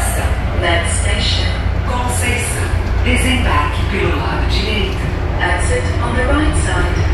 Praça, left station, Conceição, desembarque pelo lado direito, exit on the right side.